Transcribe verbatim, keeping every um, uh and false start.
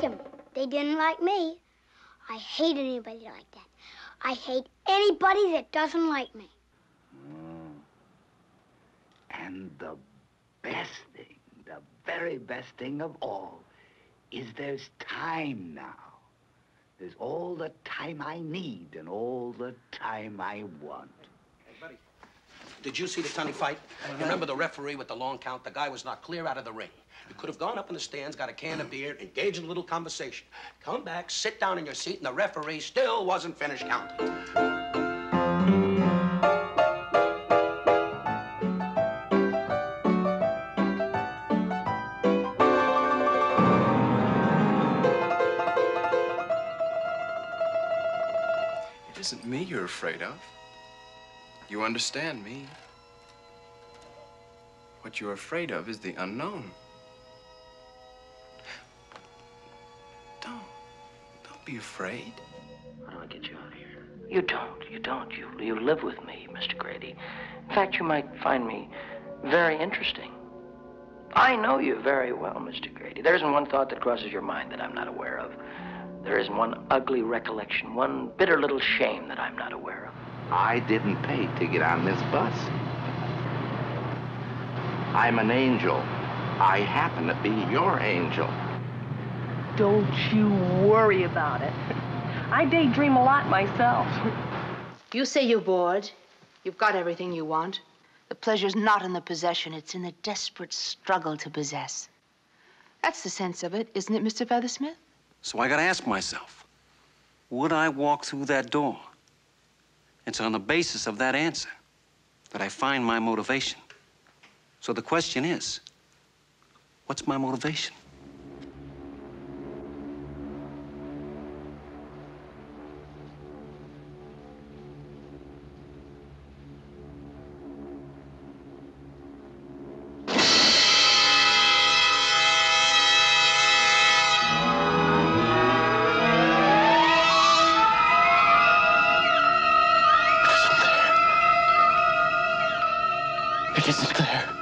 like him. They didn't like me. I hate anybody like that. I hate anybody that doesn't like me. Mm. And the best thing, the very best thing of all, is there's time now. There's all the time I need and all the time I want. Hey, buddy, did you see the Tunney fight? Uh-huh. Remember the referee with the long count? The guy was not clear out of the ring. You could have gone up in the stands, got a can of beer, engaged in a little conversation. Come back, sit down in your seat, and the referee still wasn't finished counting. It isn't me you're afraid of. You understand me. What you're afraid of is the unknown. Don't. Don't be afraid. How do I get you out of here? You don't. You don't. You, you live with me, Mister Grady. In fact, you might find me very interesting. I know you very well, Mister Grady. There isn't one thought that crosses your mind that I'm not aware of. There isn't one ugly recollection, one bitter little shame that I'm not aware of. I didn't pay to get on this bus. I'm an angel. I happen to be your angel. Don't you worry about it. I daydream a lot myself. You say you're bored. You've got everything you want. The pleasure's not in the possession. It's in the desperate struggle to possess. That's the sense of it, isn't it, Mister Feathersmith? So I gotta ask myself, would I walk through that door? It's on the basis of that answer that I find my motivation. So the question is, what's my motivation? This is Claire.